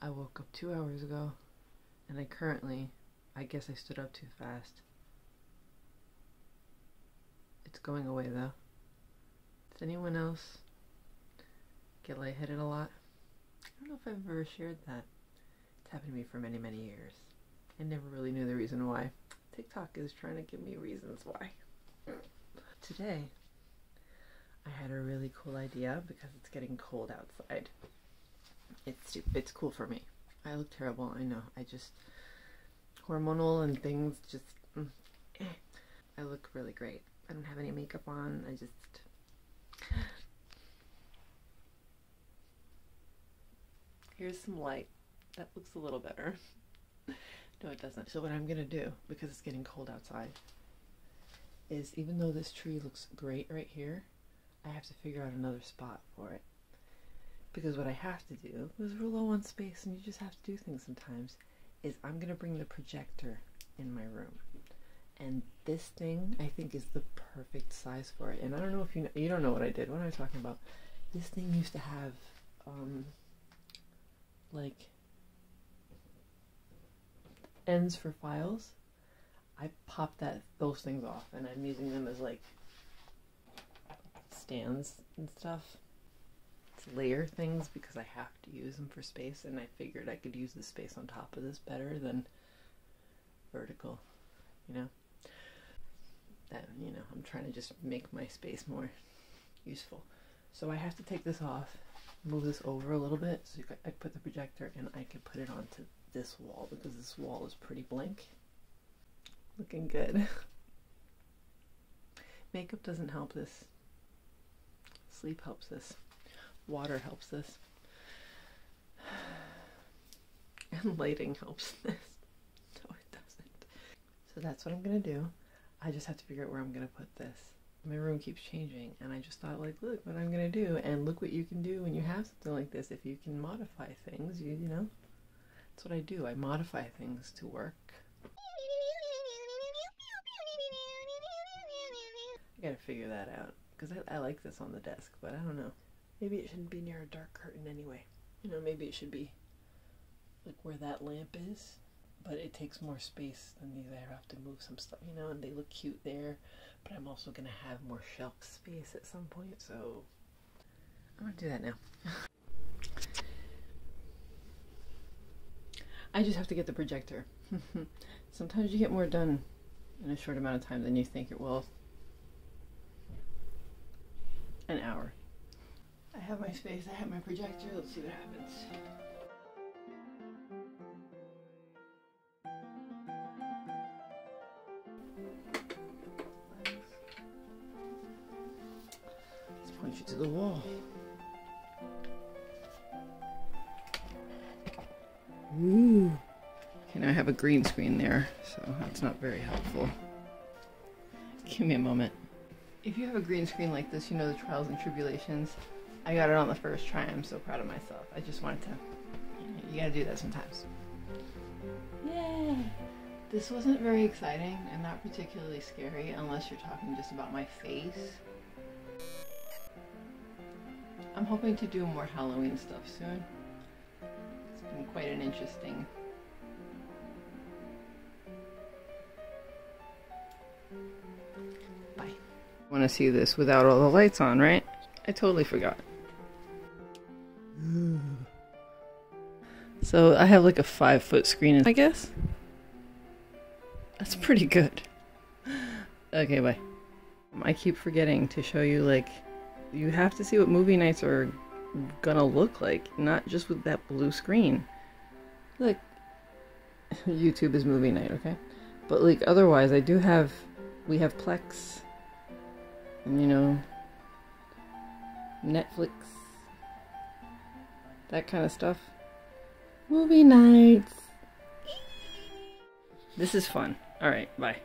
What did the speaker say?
I woke up 2 hours ago, and I guess I stood up too fast. It's going away though. Does anyone else get lightheaded a lot? I don't know if I've ever shared that. It's happened to me for many, many years. I never really knew the reason why. TikTok is trying to give me reasons why. Today, I had a really cool idea because it's getting cold outside. It's cool for me. I look terrible, I know. I just, hormonal and things just, I look really great. I don't have any makeup on, I just. Here's some light. That looks a little better. No, it doesn't. So what I'm gonna do, because it's getting cold outside, is even though this tree looks great right here, I have to figure out another spot for it. Because what I have to do, because we're low on space and you just have to do things sometimes, is I'm gonna bring the projector in my room. And this thing, I think, is the perfect size for it. And I don't know if you know, you don't know what I did. What am I talking about? This thing used to have, like, ends for files. I popped those things off, and I'm using them as, like, stands and stuff. It's layer things because I have to use them for space, and I figured I could use the space on top of this better than vertical, you know? I'm trying to just make my space more useful. So I have to take this off, move this over a little bit, so I put the projector and I can put it onto this wall because this wall is pretty blank. Looking good. Makeup doesn't help this. Sleep helps this. Water helps this. And lighting helps this. No, it doesn't. So that's what I'm gonna do. I just have to figure out where I'm gonna put this. My room keeps changing, and I just thought, like, look what I'm gonna do, and look what you can do when you have something like this. If you can modify things, you know? That's what I do. I modify things to work. I gotta figure that out, because I like this on the desk, but I don't know. Maybe it shouldn't be near a dark curtain anyway. You know, maybe it should be, like, where that lamp is. But it takes more space than these. I have to move some stuff, you know, and they look cute there. But I'm also going to have more shelf space at some point, so I'm going to do that now. I just have to get the projector. Sometimes you get more done in a short amount of time than you think it will. An hour. I have my space, I have my projector, let's see what happens. You to the wall. Ooh. Okay, now I have a green screen there, so that's not very helpful. Give me a moment. If you have a green screen like this, you know the trials and tribulations. I got it on the first try. I'm so proud of myself. I just wanted to, you gotta do that sometimes. Yay! This wasn't very exciting and not particularly scary unless you're talking just about my face. I'm hoping to do more Halloween stuff soon. It's been quite an interesting Bye. I want to see this without all the lights on, right? I totally forgot. So I have like a 5-foot screen, I guess. That's pretty good. Okay, bye. I keep forgetting to show you, like, you have to see what movie nights are gonna look like, not just with that blue screen. Look, YouTube is movie night, okay? But, like, otherwise, I do have, we have Plex, and, you know, Netflix, that kind of stuff. Movie nights! This is fun. Alright, bye.